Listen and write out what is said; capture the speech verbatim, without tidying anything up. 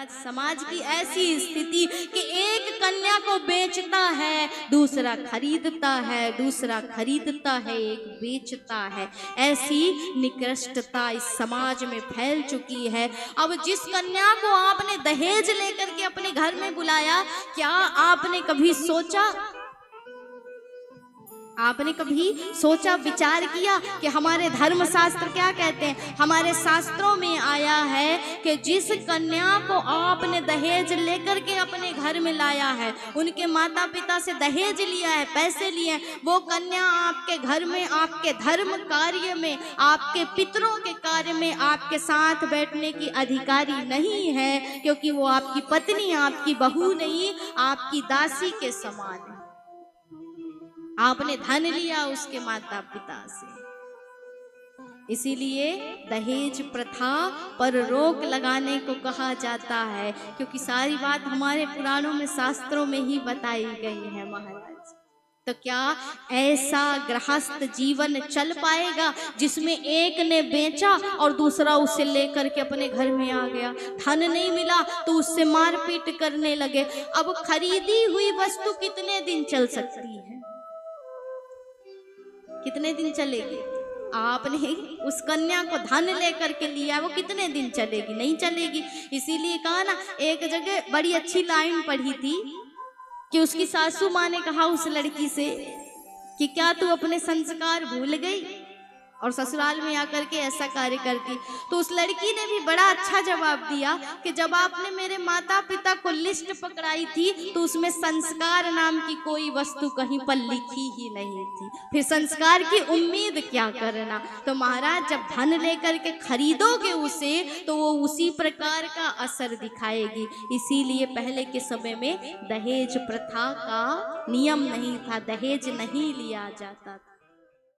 आज समाज की ऐसी स्थिति कि एक कन्या को बेचता है, दूसरा खरीदता है, दूसरा खरीदता है, एक बेचता है। ऐसी निकृष्टता इस समाज में फैल चुकी है। अब जिस कन्या को आपने दहेज लेकर के अपने घर में बुलाया, क्या आपने कभी सोचा, आपने कभी सोचा विचार किया कि हमारे धर्मशास्त्र क्या कहते हैं? हमारे शास्त्रों में आया है कि जिस कन्या को आपने दहेज लेकर के अपने घर में लाया है, उनके माता पिता से दहेज लिया है, पैसे लिए हैं, वो कन्या आपके घर में, आपके धर्म कार्य में, आपके पितरों के कार्य में आपके साथ बैठने की अधिकारी नहीं है, क्योंकि वो आपकी पत्नी, आपकी बहू नहीं, आपकी दासी के समान है। आपने धन लिया उसके माता पिता से, इसीलिए दहेज प्रथा पर रोक लगाने को कहा जाता है, क्योंकि सारी बात हमारे पुराणों में, शास्त्रों में ही बताई गई है। महाराज, तो क्या ऐसा गृहस्थ जीवन चल पाएगा जिसमें एक ने बेचा और दूसरा उसे लेकर के अपने घर में आ गया, धन नहीं मिला तो उससे मारपीट करने लगे? अब खरीदी हुई वस्तु कितने दिन चल सकती है, कितने दिन चलेगी? आपने उस कन्या को धन लेकर के लिया, वो कितने दिन चलेगी? नहीं चलेगी। इसीलिए कहा ना, एक जगह बड़ी अच्छी लाइन पढ़ी थी कि उसकी सासू माँ ने कहा उस लड़की से कि क्या तू अपने संस्कार भूल गई और ससुराल में आकर के ऐसा कार्य करती? तो उस लड़की ने भी बड़ा अच्छा जवाब दिया कि जब आपने मेरे माता पिता को लिस्ट पकड़ाई थी तो उसमें संस्कार नाम की कोई वस्तु कहीं पर लिखी ही नहीं थी, फिर संस्कार की उम्मीद क्या करना। तो महाराज, जब धन लेकर के खरीदोगे उसे तो वो उसी प्रकार का असर दिखाएगी। इसीलिए पहले के समय में दहेज प्रथा का नियम नहीं था, दहेज नहीं लिया जाता था।